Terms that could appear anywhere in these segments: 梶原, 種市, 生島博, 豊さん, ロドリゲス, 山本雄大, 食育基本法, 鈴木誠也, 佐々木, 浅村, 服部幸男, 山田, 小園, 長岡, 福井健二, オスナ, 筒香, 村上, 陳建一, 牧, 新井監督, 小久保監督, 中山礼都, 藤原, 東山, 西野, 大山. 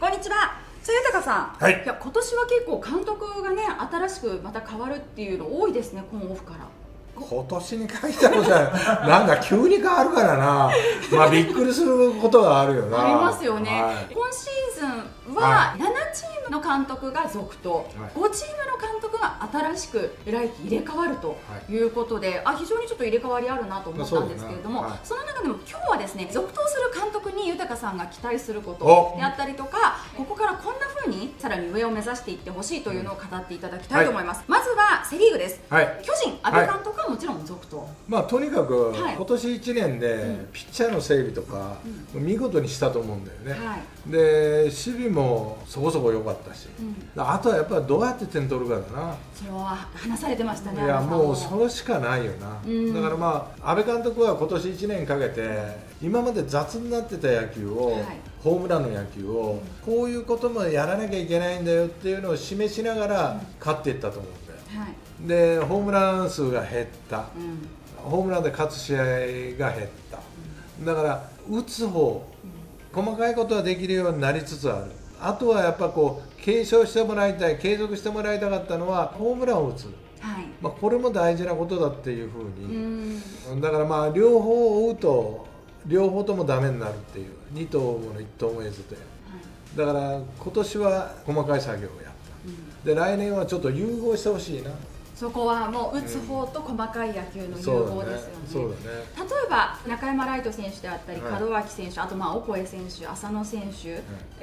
こんにちは。豊さん、はい、いや今年は結構監督がね新しくまた変わるっていうの多いですね、今オフから。今年に限ったことはなんか急に変わるからな、まあびっくりすることがあるよな。ありますよね、はい、今シーズンは7チームの監督が続投、はい、5チームの監督が新しく来季入れ替わるということで、はい、あ、非常にちょっと入れ替わりあるなと思ったんですけれども、 そうですね、はい、その中でも今日はですね、続投する監督に豊さんが期待することであったりとか、ここからこんな風にさらに上を目指していってほしいというのを語っていただきたいと思います、はい、まずはセ・リーグです、はい、巨人、阿部監督はもちろん続投、まあとにかく今年1年でピッチャーの整備とか見事にしたと思うんだよね、はい、で守備もそこそこ良かったし、うん、あとはやっぱりどうやって点取るかだな。それは話されてましたね。いやもうそれしかないよな、うん、だからまあ阿部監督は今年1年かけて今まで雑になってた野球を、はい、ホームランの野球をこういうこともやらなきゃいけないんだよっていうのを示しながら勝っていったと思うんだよ、はいでホームラン数が減った、うん、ホームランで勝つ試合が減った、うん、だから打つ方、うん、細かいことはできるようになりつつある。あとはやっぱこう継承してもらいたい、継続してもらいたかったのはホームランを打つ、はい、まあこれも大事なことだっていうふうに、だからまあ両方を追うと両方ともダメになるっていう、2頭もの1頭も得ずという、はい、だから今年は細かい作業をやった、うん、で来年はちょっと融合してほしいな。そこはもう打つ方と細かい野球の融合ですよね。例えば中山礼都選手であったり、はい、門脇選手、あとまあオコエ選手、浅野選手、は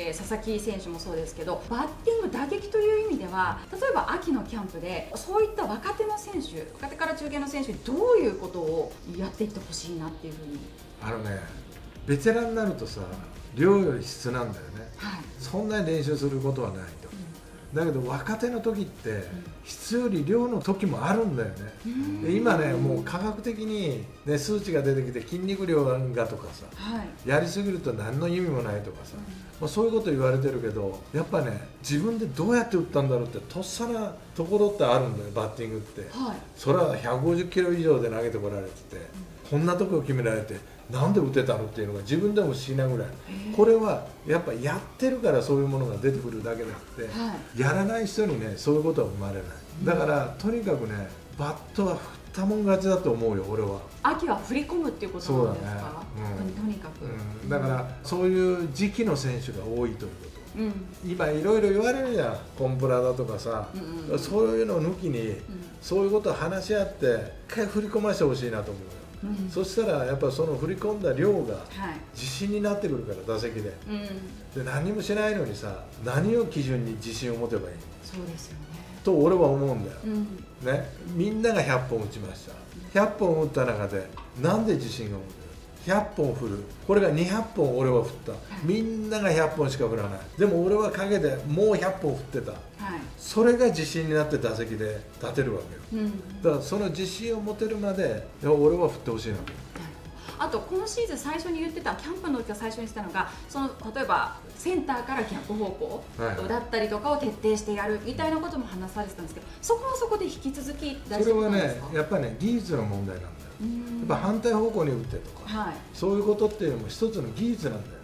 い、佐々木選手もそうですけど、バッティング打撃という意味では例えば秋のキャンプでそういった若手の選手、若手から中堅の選手にどういうことをやっていってほしいなっていうふうに。あのね、ベテランになるとさ、量より質なんだよね、はい、そんなに練習することはないと。だけど若手の時って質より量の時もあるんだよね。今ねもう科学的に、ね、数値が出てきて筋肉量がとかさ、はい、やりすぎると何の意味もないとかさ、まあ、そういうこと言われてるけど、やっぱね自分でどうやって打ったんだろうってとっさなところってあるんだよ、バッティングって、はい、それは150キロ以上で投げてこられてて、こんなところを決められてなんで打てたのっていうのが自分でも不思議なぐらい。これはやっぱやってるからそういうものが出てくるだけであって、はい、やらない人にねそういうことは生まれない。だからとにかくねバットは振ったもん勝ちだと思うよ俺は。秋は振り込むっていうことなんですか。とにかく、うん、だからそういう時期の選手が多いということ、うん、今いろいろ言われるじゃん、コンプラだとかさ、そういうのを抜きに、うん、そういうことを話し合って一回振り込ませてほしいなと思うよ。うん、そしたらやっぱその振り込んだ量が自信になってくるから、打席で、うん、で何もしないのにさ、何を基準に自信を持てばいいの。そうですよねと俺は思うんだよ、うん、ね、みんなが100本打ちました。100本打った中でなんで自信が持てる。100本振る、これが200本俺は振った、みんなが100本しか振らない、でも俺は陰でもう100本振ってた、はい、それが自信になって打席で立てるわけよ、うん、だからその自信を持てるまで俺は振ってほしいなと。あと今シーズン最初に言ってた、キャンプの時は最初にしたのが、その例えばセンターから逆方向だったりとかを徹底してやるみたいなことも話されてたんですけど、そこはそこで引き続き大事なんですか。それはねやっぱりね技術の問題なんだよ。やっぱ反対方向に打ってとか、はい、そういうことっていうのも一つの技術なんだよ。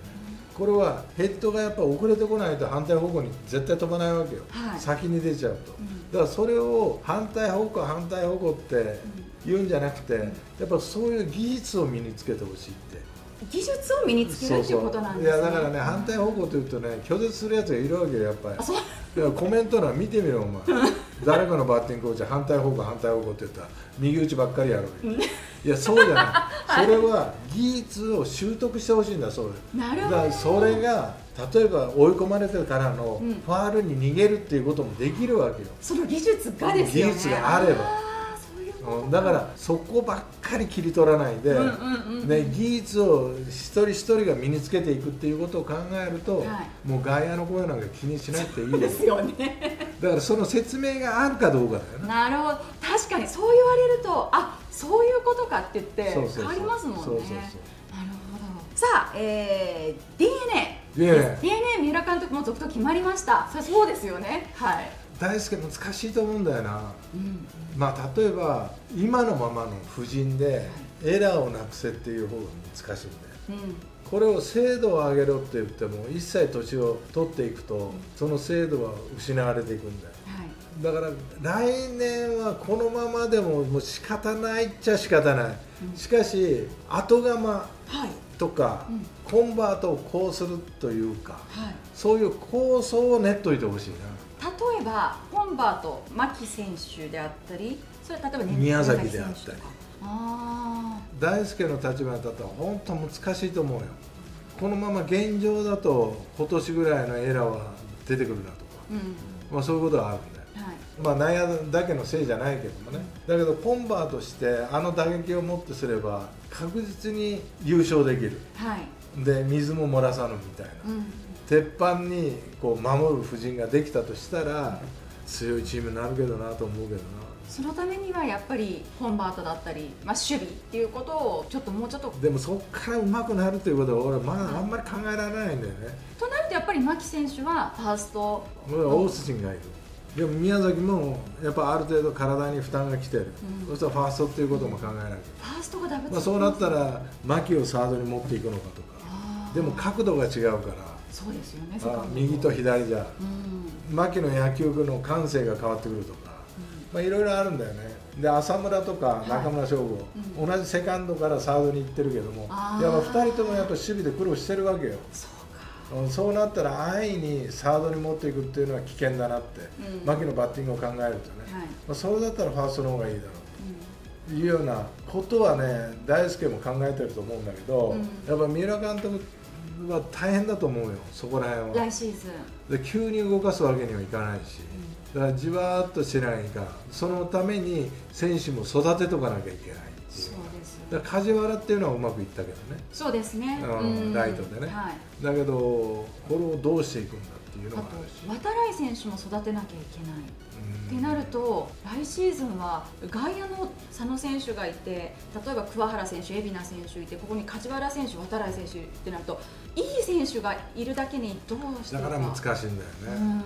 これはヘッドがやっぱ遅れてこないと反対方向に絶対飛ばないわけよ、はい、先に出ちゃうと、うん、だからそれを反対方向反対方向って言うんじゃなくて、うん、やっぱそういう技術を身につけてほしいって。技術を身につけるっていうことなんですね。いやだからね、反対方向というとね拒絶するやつがいるわけよやっぱり。いやコメント欄見てみろお前誰かのバッティングコーチ反対方向反対方向って言ったら右打ちばっかりやるわけいやそうじゃない、それは技術を習得してほしいんだそうです。なるほど。だからそれが例えば追い込まれてからのファールに逃げるっていうこともできるわけよ、その技術がですよね。技術があれば、だからそこばっかり切り取らないで、技術を一人一人が身につけていくっていうことを考えると、はい、もう外野の声なんか気にしなくていいですよね。だからその説明があるかどうかだよね。なるほど、確かにそう言われると、あ、そういうことかって言って変わりますもんね。なるほど。さあ、DNA、三浦監督も続投決まりました。そうですよね。はい。大輔難しいと思うんだよな、まあ例えば今のままの布陣でエラーをなくせっていう方が難しいんで、これを精度を上げろって言っても一切土地を取っていくとその精度は失われていくんだよ。だから来年はこのままでももう仕方ないっちゃ仕方ない、しかし後釜とかコンバートをこうするというか、そういう構想を練っといてほしいな。例えばコンバート牧選手であったり、それ例えば宮崎であったり、大輔の立場だと本当難しいと思うよ。このまま現状だと今年ぐらいのエラーは出てくるなとか、まあそういうことはあるんだよ。まあ内野だけのせいじゃないけどもね、だけどコンバートしてあの打撃をもってすれば確実に優勝できる、で水も漏らさぬみたいな、鉄板にこう守る布陣ができたとしたら強いチームになるけどなと思うけどな。そのためにはやっぱりコンバートだったり、まあ、守備っていうことをちょっともうちょっとでもそこからうまくなるということは俺はまだあんまり考えられないんだよね。となるとやっぱり牧選手はファースト大筋がいる。でも宮崎もやっぱある程度体に負担がきてる、そしたらファーストっていうことも考えなきゃ、ファーストがダブル、そうなったら牧をサードに持っていくのかとか、でも角度が違うからそうですよね、右と左じゃ牧の野球部の感性が変わってくるとか、まあいろいろあるんだよね。で浅村とか中村奨吾、同じセカンドからサードに行ってるけども、やっぱ2人ともやっぱ守備で苦労してるわけよ。そうなったら安易にサードに持っていくっていうのは危険だなって、牧のバッティングを考えるとね、それだったらファーストの方がいいだろうというようなことはね、大輔も考えてると思うんだけど、やっぱ三浦監督は大変だと思うよ、そこら辺は。来シーズンで急に動かすわけにはいかないし、だからじわーっとしないか、そのために選手も育てとかなきゃいけない。だから梶原っていうのはうまくいったけどね、そうですね、ライトでね、だけどこれをどうしていくんだっていうのもあるし、渡来選手も育てなきゃいけないってなると、来シーズンは外野の佐野選手がいて、例えば桑原選手、海老名選手いて、ここに梶原選手、渡来選手ってなると、いい選手がいるだけにどうしていくか、だから難しいんだよね。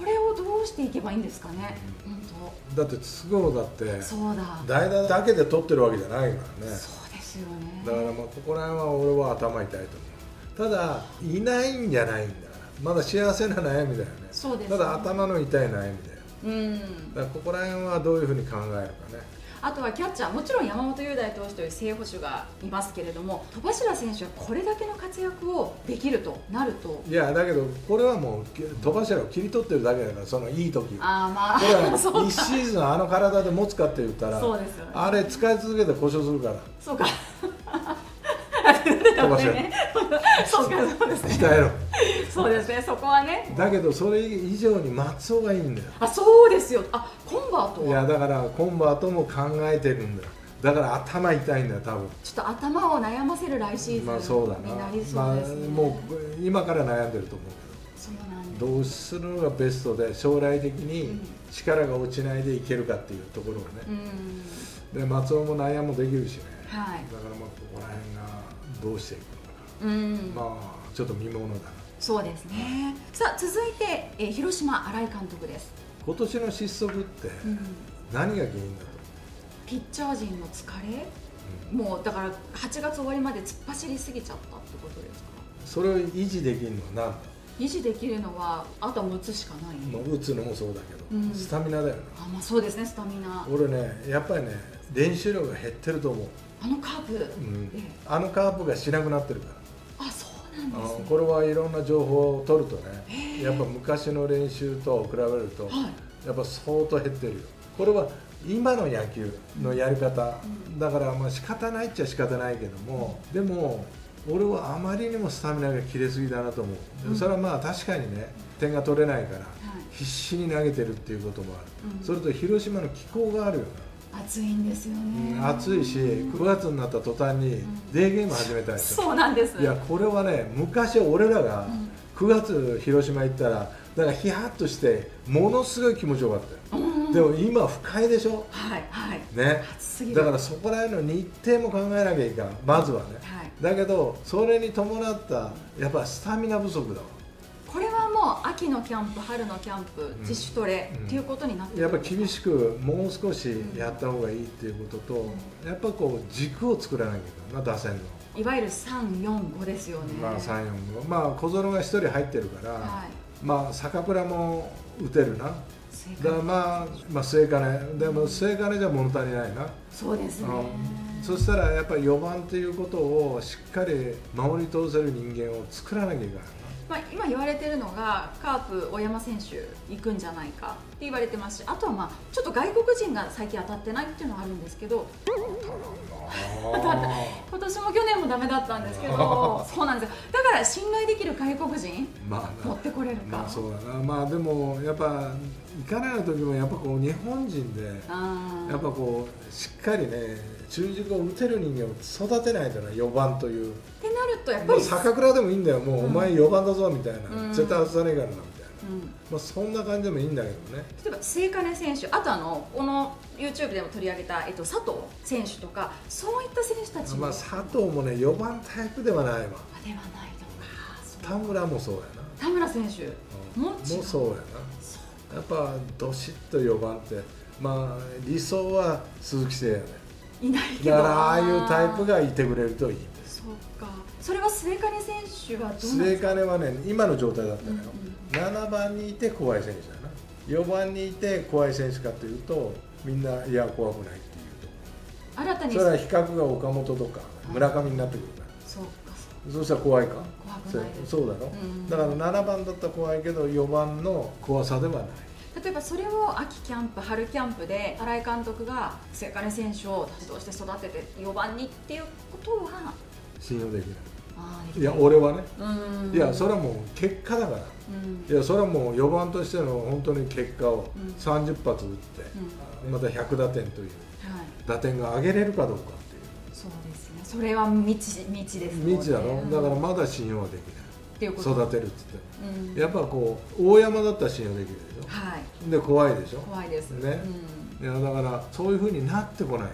これをどうしていけばいいんですかね。だって筒香だって代打だけで取ってるわけじゃないからね。そうですよね。だからまあここら辺は俺は頭痛いと思う。ただいないんじゃないんだから、まだ幸せな悩みだよね。そうですね。ただ頭の痛い悩みだよ。だからここら辺はどういうふうに考えるかね。あとはキャッチャー、もちろん山本雄大投手という正捕手がいますけれども、戸柱選手はこれだけの活躍をできるとなると、いやだけどこれはもう戸柱を切り取ってるだけだから、そのいい時を、これは1シーズンあの体で持つかって言ったら、そうですよね、あれ使い続けて故障するから。そうか戸柱そうか、そうですね、鍛えろ。そうですね、そこはね。だけどそれ以上に松尾がいいんだよ。あ、そうですよ。あ、コンバートは。いやだからコンバートも考えてるんだよ。だから頭痛いんだよ多分。ちょっと頭を悩ませる来シーズンになりそうですね。まあもう今から悩んでると思うけど。そうなんです。どうするのがベストで将来的に力が落ちないでいけるかっていうところをね。で松尾も悩もできるしね。はい。だからまあここら辺がどうしていくのか。まあちょっと見ものだな。そうですね。さあ続いて、広島新井監督です。今年の失速って何が原因だと思う？ピッチャー陣の疲れ、もうだから8月終わりまで突っ走りすぎちゃったってことですか？それを維持できるのは何だ？維持できるのはあとは打つしかない。打つのもそうだけど、スタミナだよね。まあそうですね、スタミナ。俺ねやっぱりね練習量が減ってると思う。あのカープ、あのカープがしなくなってるから。これはいろんな情報を取るとね、やっぱ昔の練習と比べると、やっぱ相当減ってるよ。これは今の野球のやり方だから、まあ仕方ないっちゃ仕方ないけども、でも俺はあまりにもスタミナが切れすぎだなと思う。それはまあ確かにね、点が取れないから必死に投げてるっていうこともある。それと広島の気候があるよね。暑いんですよね。暑いし、9月になった途端にデーゲーム始めたりする。そうなんです。いやこれはね、昔俺らが9月広島行ったら、だからヒヤッとしてものすごい気持ちよかったよ。でも今不快でしょ。はいはいね。暑すぎる。だからそこら辺の日程も考えなきゃいかん、まずはね。だけどそれに伴ったやっぱスタミナ不足だわ。これはもうも秋のキャンプ、春のキャンプ、自主トレっていうことになってるんですか？やっぱ厳しくもう少しやった方がいいっていうことと、やっぱこう軸を作らなきゃいけないな、打線の。いわゆる3、4、5ですよね。まあ3、4、5、まあ小園が1人入ってるから、はい、まあ坂倉も打てるな。だからまあ末金、でも末金じゃ物足りないな。そうですね。そしたらやっぱり4番ということをしっかり守り通せる人間を作らなきゃいけないな。まあ今言われてるのがカープ大山選手行くんじゃないかって言われてますし、あとはまあちょっと外国人が最近当たってないっていうのはあるんですけど、今年も去年もダメだったんですけど、そうなんですよ。だから信頼できる外国人持ってこれるか。まあそうだな。まあでもやっぱ行かないの時もやっぱこう日本人でやっぱこうしっかりね中軸を打てる人間を育てないとな、4番という。ってなるとやっぱり坂倉でもいいんだよ、もうお前4番だぞみたいな、絶対外さねえからなみたいな。まあそんな感じでもいいんだけどね。例えば末金選手、あとこの YouTube でも取り上げた佐藤選手とか、そういった選手たちも、まあ佐藤もね4番タイプではないわ。ではないとか。田村もそうやな。田村選手もそうやな。やっぱどしっと4番って、まあ理想は鈴木誠也ね。いないけど。だからああいうタイプがいてくれるといい。そうか。それは末金選手はどうなんですか？末金はね今の状態だったのよ。7番にいて怖い選手だな、4番にいて怖い選手かというと、みんないや怖くないっていうと、新たにそれは比較が岡本とか村上になってくるから、そうか、そうしたら怖いか、怖くない、そうだろ、だから7番だったら怖いけど4番の怖さではない。例えばそれを秋キャンプ、春キャンプで新井監督が末金選手を指導して育てて4番にっていうことは信用できない。いや俺はね、いやそれはもう結果だから、いやそれはもう4番としての本当に結果を30発打って、また100打点という、打点が上げれるかどうかっていう、そうですね、それは未知ですね、未知だろ、だからまだ信用はできない、育てるっつって、やっぱこう、大山だったら信用できるでしょ、で怖いでしょ、怖いですね、いやだからそういうふうになってこない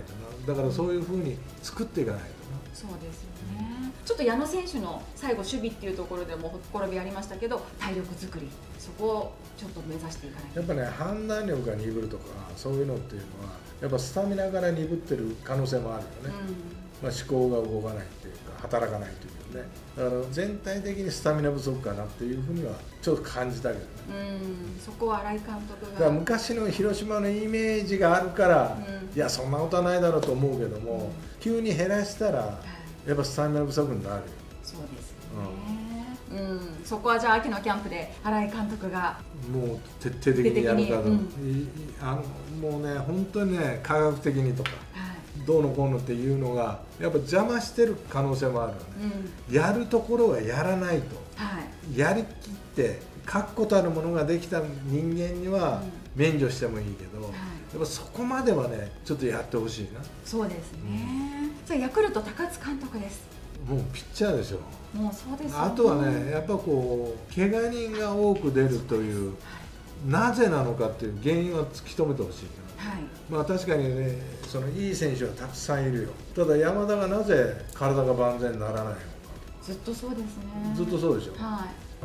とな、だからそういうふうに作っていかないとな。そうですよね。ちょっと矢野選手の最後、守備っていうところでもほっころびありましたけど、体力作り、そこをちょっと目指していかないと。やっぱね、判断力が鈍るとか、そういうのっていうのは、やっぱスタミナから鈍ってる可能性もあるよね、まあ思考が動かないっていうか、働かないというね、だから全体的にスタミナ不足かなっていうふうには、ちょっと感じたけどね、そこは新井監督が。だから昔の広島のイメージがあるから、いや、そんなことはないだろうと思うけども、急に減らしたら、やっぱスタミナ不足になる。そうですね。そこはじゃあ秋のキャンプで新井監督がもう徹底的にやるかと、もうね本当にね科学的にとか、どうのこうのっていうのがやっぱ邪魔してる可能性もあるよね。やるところはやらないと、やりきって確固たるものができた人間には免除してもいいけど、やっぱそこまではねちょっとやってほしいな。そうですね。ヤクルト高津監督です。もうピッチャーでしょ。もうそうですよね。あとはね、やっぱこう怪我人が多く出るという、なぜなのかっていう原因は突き止めてほしいな。まあ確かにね、そのいい選手はたくさんいるよ。ただ山田がなぜ体が万全にならないのか。ずっとそうですね。ずっとそうでしょ。キ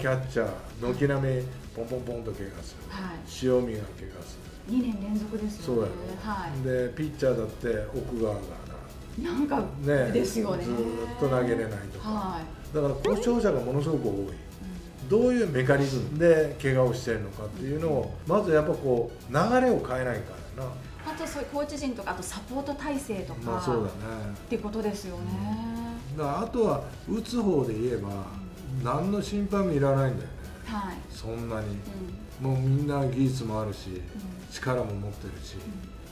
ャッチャー軒並みポンポンポンと怪我する。塩見が怪我する。2年連続ですよね。そうやろ。でピッチャーだって奥川が。なんかですよね、ずっと投げれないとか、だから故障者がものすごく多い、どういうメカニズムで怪我をしているのかっていうのを、まずやっぱこう、流れを変えないからな、あとそういうコーチ陣とか、あとサポート体制とか、そうだね、っていうことですよね、だからあとは打つ方で言えば、何の心配もいらないんだよね、そんなに、もうみんな技術もあるし、力も持ってるし。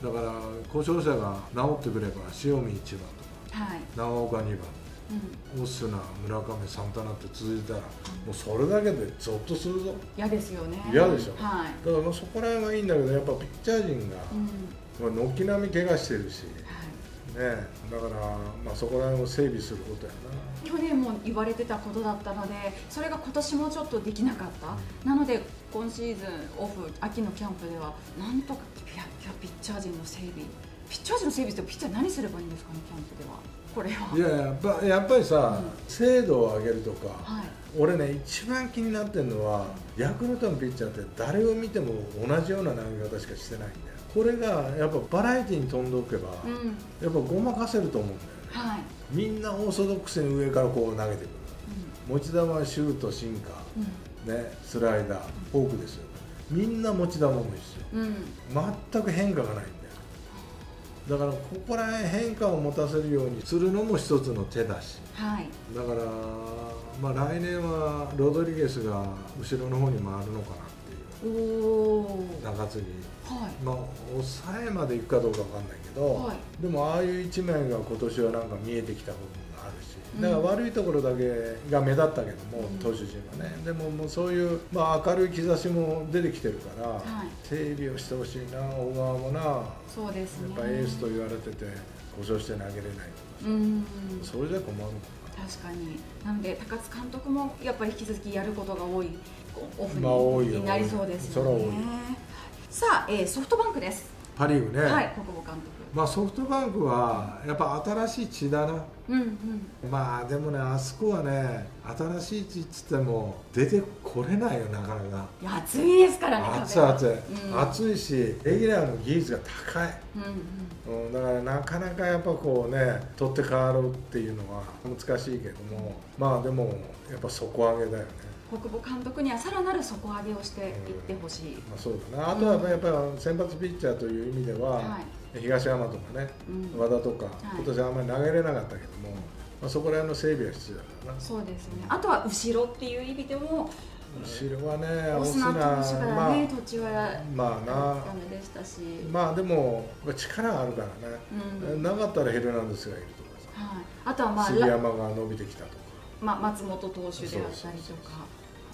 だから故障者が治ってくれば塩見1番とか、長岡2番、オスナ、村上、サンタナって続いたら、もうそれだけでゾッとするぞ。嫌ですよね。嫌でしょ、だからそこら辺はいいんだけど、やっぱピッチャー陣が軒並み怪我してるし、だからまあそこら辺を整備することやな。去年も言われてたことだったので、それが今年もちょっとできなかった、なので今シーズンオフ、秋のキャンプでは、なんとかピッチャー陣の整備、ピッチャー陣の整備ってピッチャー何すればいいんですかね、キャンプでは。これは。いややっぱりさ、精度を上げるとか、はい、俺ね、一番気になってるのは、ヤクルトのピッチャーって誰を見ても同じような投げ方しかしてないんだよ。これがやっぱバラエティーに飛んでおけば、うん、やっぱごまかせると思うんだよね。はい、みんなオーソドックスに上からこう投げてくる。持ち球、シュート、シンカー、ね、スライダー、フォークですよ。みんな持ち球も一緒、うん、全く変化がないんだよ。だからここら辺変化を持たせるようにするのも一つの手だし、はい、だから、まあ、来年はロドリゲスが後ろの方に回るのかなっていう、中継ぎ、はい、まあ抑えまでいくかどうかわかんないけど、はい、でもああいう一面が今年はなんか見えてきた部分があるし、だから悪いところだけが目立ったけども、投手陣はね、でももうそういう、まあ、明るい兆しも出てきてるから、はい、整備をしてほしいな、小川もな、そうですね、やっぱエースと言われてて、故障して投げれないとか、それじゃ困るのかな。確かに、なので、高津監督もやっぱり引き続きやることが多いオフになりそうですよね。さあ、ソフトバンクです。パ・リーグね、はい、小久保監督。まあソフトバンクはやっぱ新しい血だな、まあでもね、あそこはね、新しい血っつっても出てこれないよ、なかなか。いや、暑いですからね、暑いし、レギュラーの技術が高い、だからなかなかやっぱこうね、取って変わろうっていうのは難しいけども、まあでもやっぱ底上げだよね。小久保監督にはさらなる底上げをしていってほしい、まあそうだな。あとはやっぱり先発ピッチャーという意味では、東山とかね、和田とか、今年あんまり投げれなかったけども、まあ、そこら辺の整備は必要だからな。そうですね。あとは後ろっていう意味でも、後ろはね、オスナ投手からね、途中はダメでしたし、まあでも力があるからね、なかったらヘルナンデスがいるとかさ、あとはまあ杉山が伸びてきたとか、松本投手であったりとか。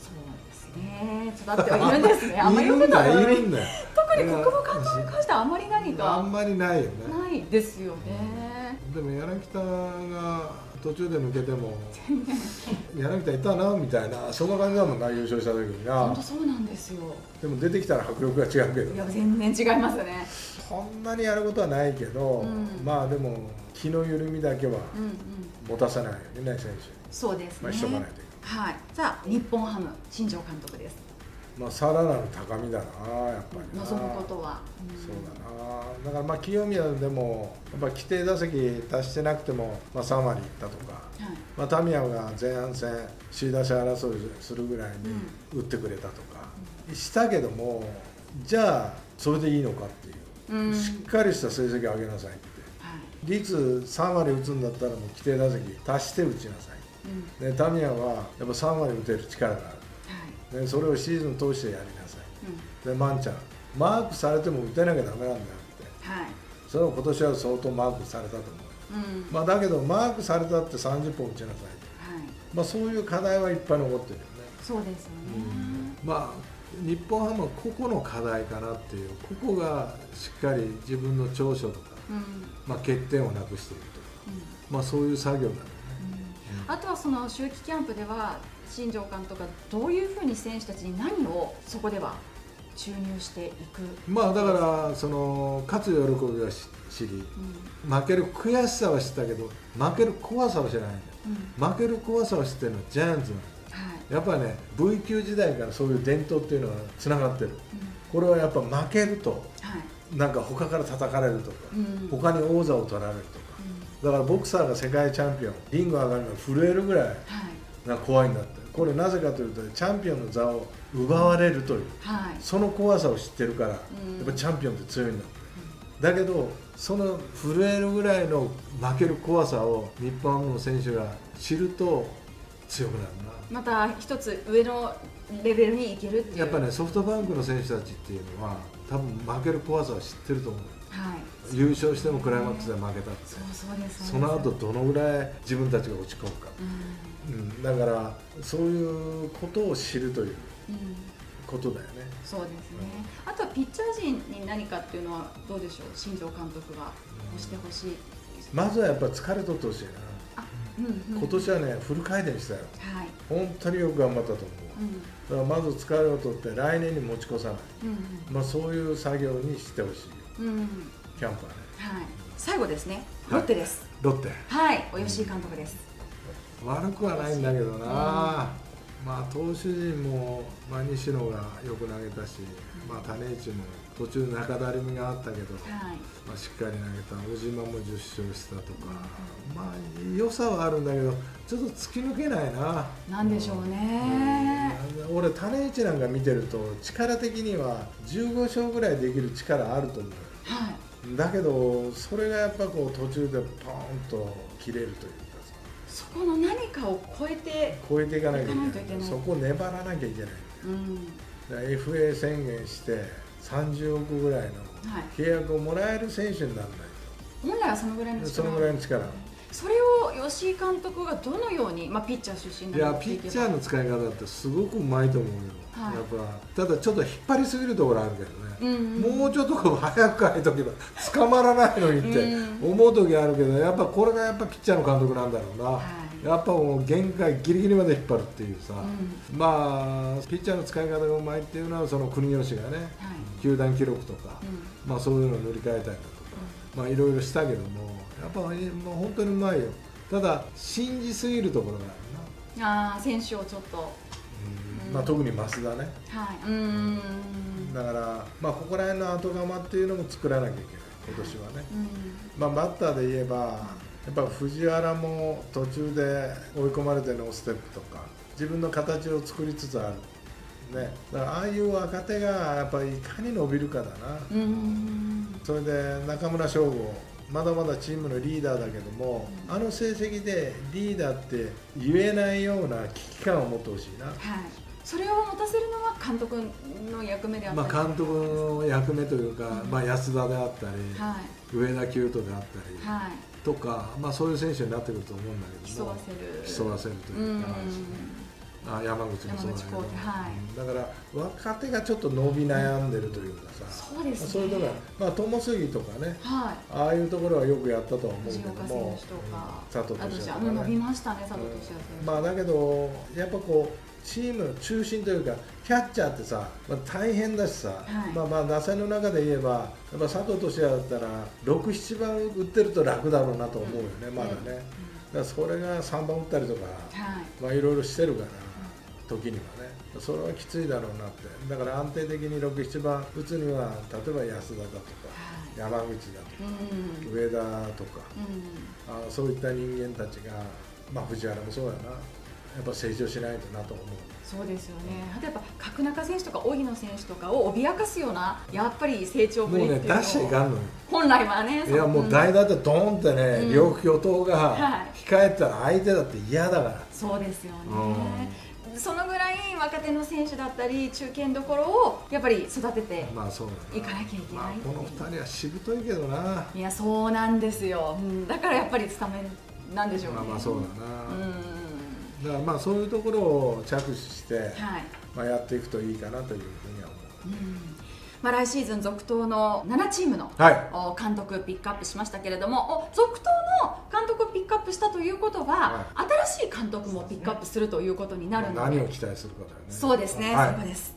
そうですね、育ってはいるんですね。あんまりよくない。特に小久保監督に関してはあまり何かあんまりないよね。ないですよね。でも柳田が途中で抜けても柳田いたなみたいな、そんな感じだもんな、優勝した時にな。本当そうなんですよ。でも出てきたら迫力が違うけど。いや全然違いますね。そんなにやることはないけど、まあでも気の緩みだけは持たさないようにね、選手。そうですね。まあしとかないと。はい、さあ日本ハム新庄監督です。まあさらなる高みだな、やっぱり望むことは、そうだな。だからまあ清宮でもやっぱ規定打席達してなくてもまあ3割いったとか、まあ田宮が前半戦首位打者争いするぐらいに打ってくれたとかしたけども、じゃあそれでいいのかっていう、しっかりした成績上げなさいって、率3割打つんだったらもう規定打席達して打ちなさい。タミヤはやっぱ3割打てる力がある、それをシーズン通してやりなさい、でマンちゃんマークされても打てなきゃだめなんだよって、それを今年は相当マークされたと思う、まあだけどマークされたって30本打ちなさい、まあそういう課題はいっぱい残ってるよね。そうですよね。まあ日本ハムは個々の課題かなっていう、個々がしっかり自分の長所とか、まあ欠点をなくしていくとか、まあそういう作業だね。あとはその秋季キャンプでは新庄監督がどういうふうに選手たちに何をそこでは注入していく、まあだからその勝つ喜びは知り、負ける悔しさは知ったけど負ける怖さは知らないんだよ、負ける怖さを知ってるのはジャイアンツなんだよ、はい、やっぱりね V 級時代からそういう伝統っていうのはつながってる、これはやっぱ負けると、なんか他から叩かれるとか、他に王座を取られるとか。だからボクサーが世界チャンピオン、リング上がるのが震えるぐらいなんか怖いんだって、これなぜかというとチャンピオンの座を奪われるという、その怖さを知ってるから、やっぱチャンピオンって強いんだって、だけどその震えるぐらいの負ける怖さを日本ハムの選手が知ると強くなるな、また一つ上のレベルにいけるっていう。やっぱね、ソフトバンクの選手たちっていうのは多分負ける怖さを知ってると思う。優勝してもクライマックスで負けたって、その後どのぐらい自分たちが落ち込むか、だからそういうことを知るということだよね。そうですね。あとはピッチャー陣に何かっていうのはどうでしょう、新庄監督がしてほしい。まずはやっぱ疲れとってほしいな。今年はねフル回転したよ、本当によく頑張ったと思う。だからまず疲れを取って来年に持ち越さない、まあそういう作業にしてほしい。キャンプは最後ですね、ロッテです。ロッテ、はい、お吉井監督です。悪くはないんだけどな、まあ投手陣も西野がよく投げたし、種市も途中中だるみがあったけど、しっかり投げた。小島も10勝したとか、良さはあるんだけど、ちょっと突き抜けないな。なんでしょうね。俺、種市なんか見てると力的には15勝ぐらいできる力あると思う。だけどそれがやっぱこう途中でポーンと切れるというか、そこの何かを超えていかなきゃいけない。そこを粘らなきゃいけない。だから FA 宣言して30億ぐらいの契約をもらえる選手にならないと。本来はそのぐらいの力。そのぐらいの力。それを吉井監督がどのように、ピッチャー出身なので。いや、ピッチャーの使い方ってすごくうまいと思うよ。やっぱただちょっと引っ張りすぎるところあるけどね。もうちょっと早く変えとけば捕まらないのにって思う時あるけど、やっぱこれがやっぱピッチャーの監督なんだろうな、やっぱもう限界ギリギリまで引っ張るっていうさ、ピッチャーの使い方がうまいっていうのは、その国吉がね、球団記録とか、そういうのを塗り替えたりだとか、いろいろしたけども、やっぱ本当にうまいよ。ただ信じすぎるところがあるな、選手をちょっと、特に増田ね。だから、ここら辺の後釜っていうのも作らなきゃいけない、今年はね。バッターで言えば、やっぱ藤原も途中で追い込まれてのステップとか、自分の形を作りつつある、だからああいう若手がやっぱりいかに伸びるかだな。それで中村奨吾、まだまだチームのリーダーだけども、あの成績でリーダーって言えないような危機感を持ってほしいな。それを持たせるのは監督の役目であったり、監督の役目というか、安田であったり、上田清人であったりとか、そういう選手になってくると思うんだけども、競わせるというか、山口もそうだけど、だから若手がちょっと伸び悩んでるというかさ、そういうところ、友杉とかね、ああいうところはよくやったとは思うけども、佐藤俊哉とかね、伸びましたね、佐藤俊哉選手。だけどやっぱこうチームの中心というか、キャッチャーってさ、大変だしさ、打線の中で言えば、やっぱ佐藤俊哉だったら6、7番打ってると楽だろうなと思うよね、まだね。だからそれが3番打ったりとか、いろいろしてるから、時にはね、それはきついだろうなって。だから安定的に6、7番打つには、例えば安田だとか、山口だとか、上田とか、そういった人間たちが、藤原もそうだな。やっぱ成長しないとなと思う。そうですよね。やっぱ角中選手とか荻野選手とかを脅かすような、やっぱり成長ぶりっていうのを、出しちゃいかんのよ。本来はね。いやもう代打でドーンってね、両投手が控えたら相手だって嫌だから。そうですよね。そのぐらい若手の選手だったり中堅どころをやっぱり育てていかなきゃいけない。この二人はしぶといけどな。いやそうなんですよ。だからやっぱりスタメンなんでしょうね。そうだな。だからそういうところを着手して、やっていくといいかなというふうには思う。来シーズン続投の7チームの監督ピックアップしましたけれども、続投の監督をピックアップしたということは、新しい監督もピックアップするということになるので、何を期待するかだよね。そうですね、そこです。